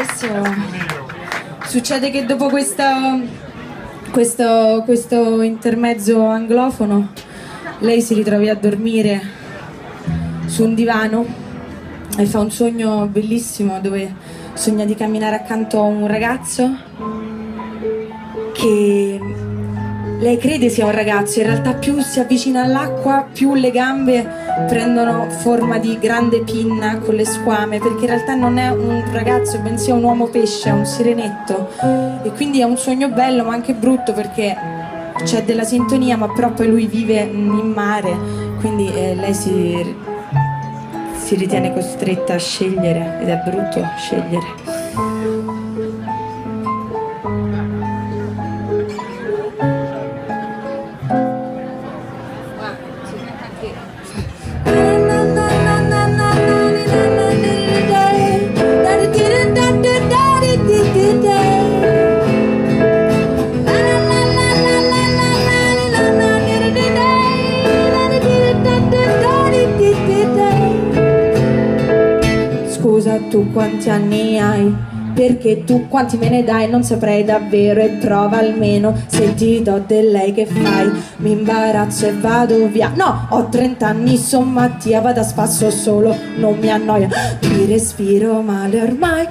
adesso succede che dopo questo intermezzo anglofono lei si ritrovi a dormire su un divano e fa un sogno bellissimo dove sogna di camminare accanto a un ragazzo che lei crede sia un ragazzo, in realtà più si avvicina all'acqua più le gambe prendono forma di grande pinna con le squame, perché in realtà non è un ragazzo bensì un uomo pesce, è un sirenetto. E quindi è un sogno bello ma anche brutto, perché c'è della sintonia ma però poi lui vive in mare, quindi lei si ritiene costretta a scegliere ed è brutto scegliere. Tu quanti anni hai? Perché tu quanti me ne dai? Non saprei davvero, e prova almeno se ti do del lei. Che fai? Mi imbarazzo e vado via. No, ho 30 anni, son Mattia, vado a spasso solo, non mi annoia. Mi respiro male ormai.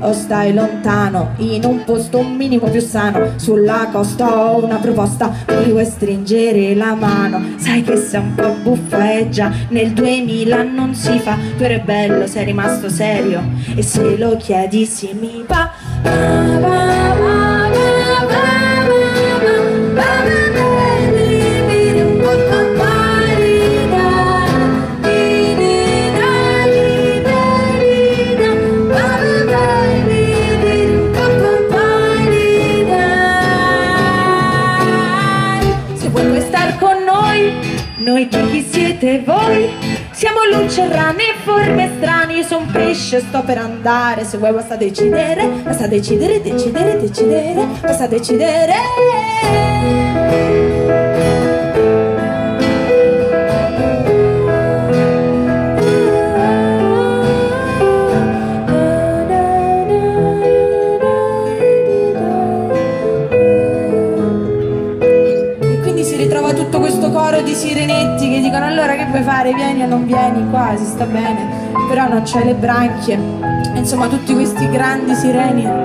O stai lontano in un posto un minimo più sano, sulla costa ho una proposta, mi vuoi stringere la mano? Sai che sei un po' buffa e già nel 2000 non si fa, tu eri bello, sei rimasto serio e se lo chiedi sì mi va. Noi chi siete voi? Siamo luce, rane, forme strane. Io son pesce, sto per andare. Se vuoi basta decidere, decidere, decidere, basta decidere. Di sirenetti che dicono allora che vuoi fare, vieni o non vieni, qua si sta bene però non c'hai le branchie, insomma tutti questi grandi sireni.